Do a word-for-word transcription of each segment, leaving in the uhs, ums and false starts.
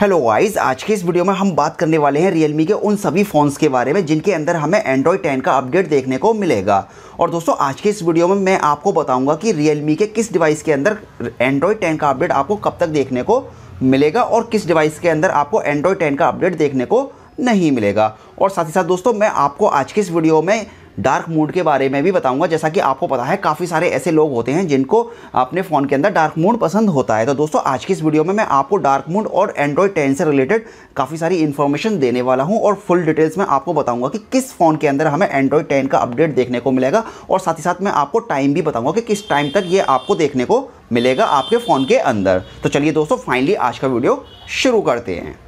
Hello guys, आज के इस वीडियो में हम बात करने वाले हैं रियलमी के उन सभी फ़ोन्स के बारे में जिनके अंदर हमें एंड्रॉयड टेन का अपडेट देखने को मिलेगा। और दोस्तों, आज के इस वीडियो में मैं आपको बताऊंगा कि रियलमी के किस डिवाइस के अंदर एंड्रॉयड टेन का अपडेट आपको कब तक देखने को मिलेगा और किस डिवाइस के अंदर आपको एंड्रॉयड टेन का अपडेट देखने को नहीं मिलेगा। और साथ ही साथ दोस्तों, मैं आपको आज के इस वीडियो में डार्क मोड के बारे में भी बताऊंगा। जैसा कि आपको पता है, काफ़ी सारे ऐसे लोग होते हैं जिनको अपने फ़ोन के अंदर डार्क मोड पसंद होता है। तो दोस्तों, आज की इस वीडियो में मैं आपको डार्क मोड और एंड्रॉयड टेन से रिलेटेड काफ़ी सारी इन्फॉर्मेशन देने वाला हूं और फुल डिटेल्स में आपको बताऊंगा कि किस फ़ोन के अंदर हमें एंड्रॉयड टेन का अपडेट देखने को मिलेगा। और साथ ही साथ मैं आपको टाइम भी बताऊँगा कि किस टाइम तक ये आपको देखने को मिलेगा आपके फ़ोन के अंदर। तो चलिए दोस्तों, फाइनली आज का वीडियो शुरू करते हैं।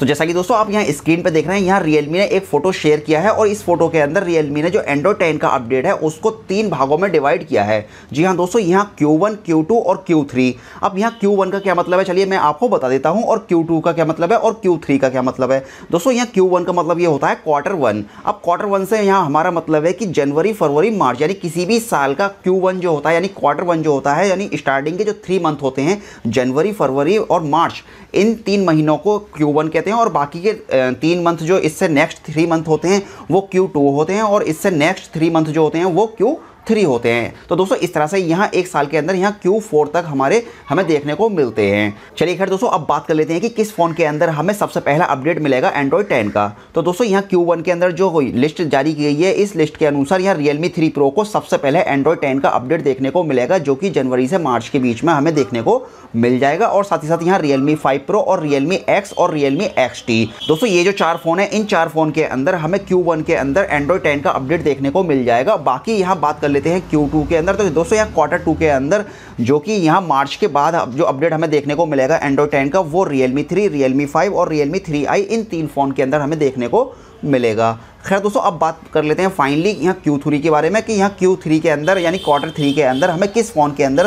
तो जैसा कि दोस्तों आप यहाँ स्क्रीन पे देख रहे हैं, यहाँ रियलमी ने एक फ़ोटो शेयर किया है और इस फोटो के अंदर रियलमी ने जो एंड्रॉयड टेन का अपडेट है उसको तीन भागों में डिवाइड किया है। जी हाँ दोस्तों, यहाँ क्यू वन, क्यू टू और क्यू थ्री। अब यहाँ क्यू वन का क्या मतलब है चलिए मैं आपको बता देता हूँ, और क्यू टू का क्या मतलब है और क्यू थ्री का क्या मतलब है। दोस्तों, यहाँ क्यू वन का मतलब ये होता है क्वार्टर वन। अब क्वार्टर वन से यहाँ हमारा मतलब है कि जनवरी, फरवरी, मार्च, यानी किसी भी साल का क्यू वन जो होता है, यानी क्वार्टर वन जो होता है, यानी स्टार्टिंग के जो थ्री मंथ होते हैं जनवरी, फरवरी और मार्च, इन तीन महीनों को क्यू वन कहते हैं। और बाकी के तीन मंथ जो इससे नेक्स्ट थ्री मंथ होते हैं वो क्यू टू होते हैं, और इससे नेक्स्ट थ्री मंथ जो होते हैं वो क्यू थ्री होते हैं। तो दोस्तों, इस तरह से यहाँ एक साल के अंदर यहाँ क्यू फोर तक हमारे हमें देखने को मिलते हैं। चलिए खैर दोस्तों, अब बात कर लेते हैं कि किस फ़ोन के अंदर हमें सबसे पहला अपडेट मिलेगा एंड्रॉयड टेन का। तो दोस्तों, यहाँ क्यू वन के अंदर जो लिस्ट जारी की गई है, इस लिस्ट के अनुसार यहाँ रियलमी थ्री प्रो को सबसे पहले एंड्रॉयड टेन का अपडेट देखने को मिलेगा, जो कि जनवरी से मार्च के बीच में हमें देखने को मिल जाएगा। और साथ ही साथ यहाँ रियलमी फाइव प्रो और रियलमी एक्स और रियलमी एक्स टी, दोस्तों ये जो चार फ़ोन है, इन चार फ़ोन के अंदर हमें क्यू वन के अंदर एंड्रॉयड टेन का अपडेट देखने को मिल जाएगा। बाकी यहाँ बात कर लेते हैं क्यू टू के अंदर। तो दोस्तों, यहाँ क्वार्टर टू के अंदर, जो कि यहाँ मार्च के बाद जो अपडेट हमें देखने को मिलेगा एंड्रॉयड टेन का, वो रियलमी थ्री, रियलमी फाइव और रियलमी थ्री आई, इन तीन फ़ोन के अंदर हमें देखने को मिलेगा। खैर दोस्तों, अब बात कर लेते हैं फाइनली यहाँ क्यू थ्री के बारे में कि यहाँ क्यू थ्री के अंदर, यानी क्वार्टर थ्री के अंदर हमें किस फ़ोन के अंदर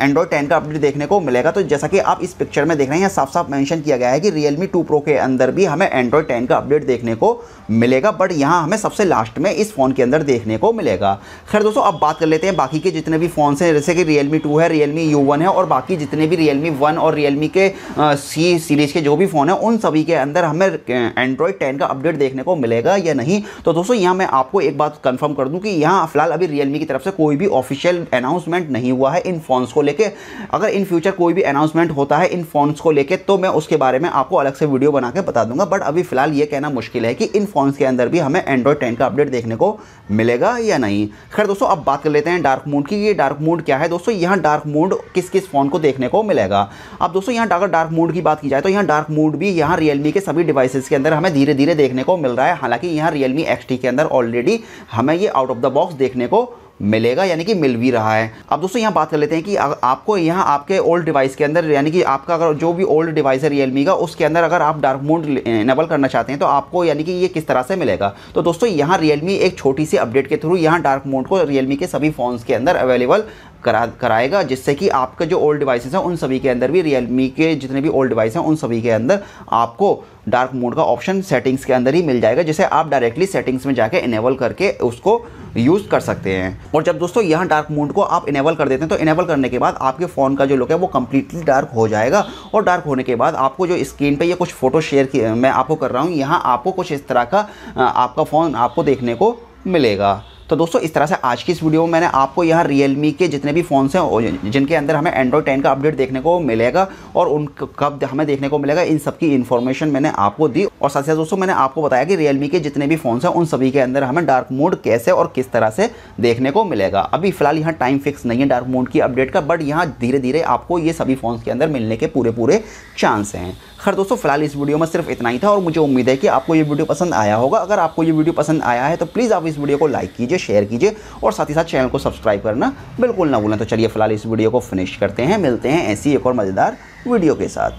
एंड्रॉयड टेन का अपडेट देखने को मिलेगा। तो जैसा कि आप इस पिक्चर में देख रहे हैं, यहाँ साफ साफ मेंशन किया गया है कि रियलमी टू प्रो के अंदर भी हमें एंड्रॉयड टेन का अपडेट देखने को मिलेगा, बट यहाँ हमें सबसे लास्ट में इस फ़ोन के अंदर देखने को मिलेगा। खैर दोस्तों, अब बात कर लेते हैं बाकी के जितने भी फ़ोन हैं, जैसे कि रियलमी टू है, रियलमी यू वन है और बाकी जितने भी रियलमी वन और रियलमी के सी सीरीज़ के जो भी फ़ोन हैं, उन सभी के अंदर हमें एंड्रॉयड टेन का अपडेट देखने को मिलेगा या नहीं। तो दोस्तों, यहाँ मैं आपको एक बात कंफर्म कर दूं कि यहाँ फिलहाल अभी रियलमी की तरफ से कोई भी ऑफिशियल अनाउंसमेंट नहीं हुआ है इन फ़ोन्स को लेके। अगर इन फ्यूचर कोई भी अनाउंसमेंट होता है इन फ़ोन्स को लेके तो मैं उसके बारे में आपको अलग से वीडियो बना के बता दूंगा, बट अभी फिलहाल ये कहना मुश्किल है कि इन फ़ोन्स के अंदर भी हमें एंड्रॉयड टेन का अपडेट देखने को मिलेगा या नहीं। खैर दोस्तों, अब बात कर लेते हैं डार्क मोड की। ये डार्क मोड क्या है दोस्तों, यहाँ डार्क मोड किस किस फ़ोन को देखने को मिलेगा। अब दोस्तों, यहाँ अगर डार्क मोड की बात की जाए तो यहाँ डार्क मोड भी यहाँ रियलमी के सभी डिवाइसेस के अंदर हमें धीरे धीरे देखने को मिल रहा है। हालांकि यहाँ रियलमी एक्स टी के अंदर ऑलरेडी हमें ये आउट ऑफ द बॉक्स देखने को मिलेगा, यानी कि मिल भी रहा है। अब दोस्तों, यहाँ बात कर लेते हैं कि आपको यहाँ आपके ओल्ड डिवाइस के अंदर, यानी कि आपका अगर जो भी ओल्ड डिवाइस है रियलमी का, उसके अंदर अगर आप डार्क मोड इनेबल करना चाहते हैं तो आपको, यानी कि ये किस तरह से मिलेगा। तो दोस्तों, यहाँ रियलमी एक छोटी सी अपडेट के थ्रू यहाँ डार्क मोड को रियलमी के सभी फ़ोन्स के अंदर अवेलेबल करा कराएगा, जिससे कि आपके जो ओल्ड डिवाइसेस हैं उन सभी के अंदर भी, रियलमी के जितने भी ओल्ड डिवाइस हैं उन सभी के अंदर आपको डार्क मोड का ऑप्शन सेटिंग्स के अंदर ही मिल जाएगा, जिसे आप डायरेक्टली सेटिंग्स में जाके इनेबल करके उसको यूज़ कर सकते हैं। और जब दोस्तों यहाँ डार्क मोड को आप इनेबल कर देते हैं तो इनेबल करने के बाद आपके फ़ोन का जो लुक है वो कम्प्लीटली डार्क हो जाएगा। और डार्क होने के बाद आपको जो स्क्रीन पर ये कुछ फ़ोटो शेयर मैं आपको कर रहा हूँ, यहाँ आपको कुछ इस तरह का आपका फ़ोन आपको देखने को मिलेगा। तो दोस्तों, इस तरह से आज की इस वीडियो में मैंने आपको यहाँ रियलमी के जितने भी फ़ोन्स हैं जिनके अंदर हमें एंड्रॉयड टेन का अपडेट देखने को मिलेगा और उन कब हमें देखने को मिलेगा, इन सब की इन्फॉर्मेशन मैंने आपको दी। और साथ ही साथ दोस्तों, मैंने आपको बताया कि रियलमी के जितने भी फ़ोन्स हैं उन सभी के अंदर हमें डार्क मोड कैसे और किस तरह से देखने को मिलेगा। अभी फिलहाल यहाँ टाइम फिक्स नहीं है डार्क मोड की अपडेट का, बट यहाँ धीरे धीरे आपको ये सभी फ़ोन्स के अंदर मिलने के पूरे पूरे चांस हैं। खैर दोस्तों, फिलहाल इस वीडियो में सिर्फ इतना ही था और मुझे उम्मीद है कि आपको ये वीडियो पसंद आया होगा। अगर आपको ये वीडियो पसंद आया है तो प्लीज़ आप इस वीडियो को लाइक कीजिए, शेयर कीजिए और साथ ही साथ चैनल को सब्सक्राइब करना बिल्कुल ना भूलें। तो चलिए फिलहाल इस वीडियो को फिनिश करते हैं, मिलते हैं ऐसी एक और मज़ेदार वीडियो के साथ।